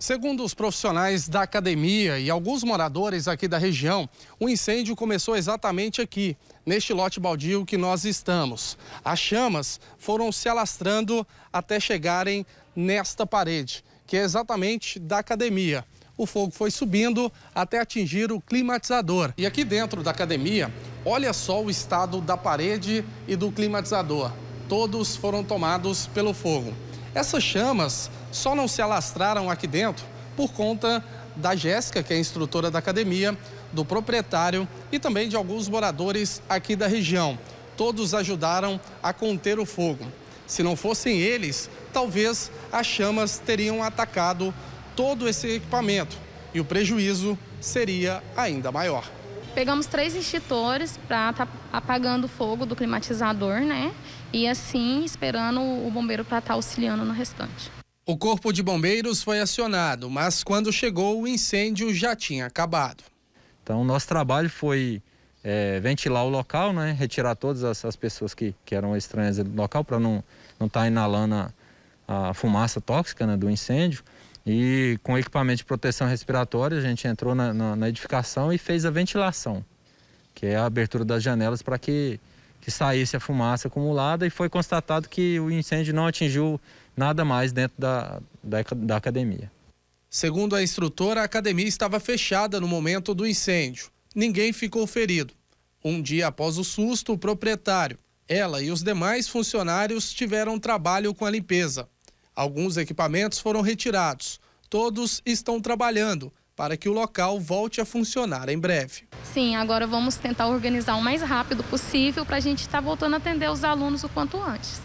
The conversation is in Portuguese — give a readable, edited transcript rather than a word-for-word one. Segundo os profissionais da academia e alguns moradores aqui da região, o incêndio começou exatamente aqui, neste lote baldio que nós estamos. As chamas foram se alastrando até chegarem nesta parede, que é exatamente da academia. O fogo foi subindo até atingir o climatizador. E aqui dentro da academia, olha só o estado da parede e do climatizador. Todos foram tomados pelo fogo. Essas chamas só não se alastraram aqui dentro por conta da Jéssica, que é instrutora da academia, do proprietário e também de alguns moradores aqui da região. Todos ajudaram a conter o fogo. Se não fossem eles, talvez as chamas teriam atacado todo esse equipamento e o prejuízo seria ainda maior. Pegamos 3 extintores para estar apagando o fogo do climatizador, né? E assim, esperando o bombeiro para estar auxiliando no restante. O corpo de bombeiros foi acionado, mas quando chegou o incêndio já tinha acabado. Então, nosso trabalho foi ventilar o local, né? Retirar todas as pessoas que eram estranhas do local para não estar inalando a fumaça tóxica, né, do incêndio. E com equipamento de proteção respiratória, a gente entrou na edificação e fez a ventilação, que é a abertura das janelas para que saísse a fumaça acumulada, e foi constatado que o incêndio não atingiu nada mais dentro da academia. Segundo a instrutora, a academia estava fechada no momento do incêndio. Ninguém ficou ferido. Um dia após o susto, o proprietário, ela e os demais funcionários tiveram trabalho com a limpeza. Alguns equipamentos foram retirados. Todos estão trabalhando para que o local volte a funcionar em breve. Sim, agora vamos tentar organizar o mais rápido possível para a gente estar voltando a atender os alunos o quanto antes.